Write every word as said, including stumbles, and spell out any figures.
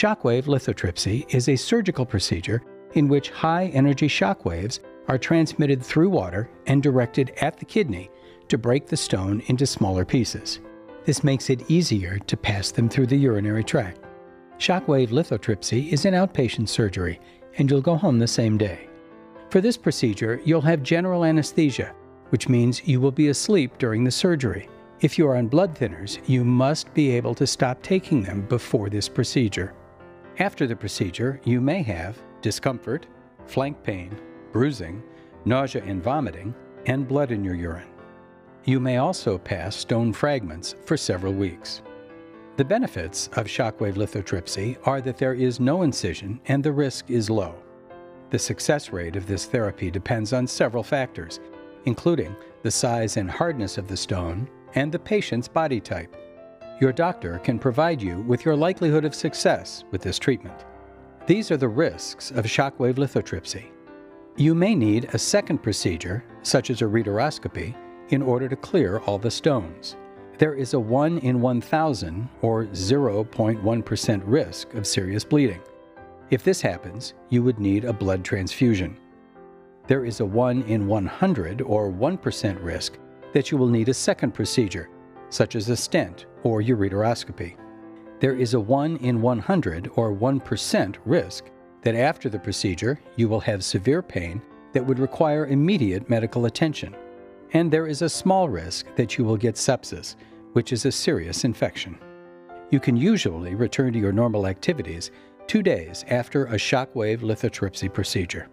Shockwave lithotripsy is a surgical procedure in which high-energy shockwaves are transmitted through water and directed at the kidney to break the stone into smaller pieces. This makes it easier to pass them through the urinary tract. Shockwave lithotripsy is an outpatient surgery, and you'll go home the same day. For this procedure, you'll have general anesthesia, which means you will be asleep during the surgery. If you are on blood thinners, you must be able to stop taking them before this procedure. After the procedure, you may have discomfort, flank pain, bruising, nausea and vomiting, and blood in your urine. You may also pass stone fragments for several weeks. The benefits of shockwave lithotripsy are that there is no incision and the risk is low. The success rate of this therapy depends on several factors, including the size and hardness of the stone and the patient's body type. Your doctor can provide you with your likelihood of success with this treatment. These are the risks of shockwave lithotripsy. You may need a second procedure, such as a ureteroscopy, in order to clear all the stones. There is a one in one thousand or zero point one percent risk of serious bleeding. If this happens, you would need a blood transfusion. There is a one in one hundred or one percent risk that you will need a second procedure, such as a stent or ureteroscopy. There is a one in one hundred or one percent risk that after the procedure, you will have severe pain that would require immediate medical attention. And there is a small risk that you will get sepsis, which is a serious infection. You can usually return to your normal activities two days after a shockwave lithotripsy procedure.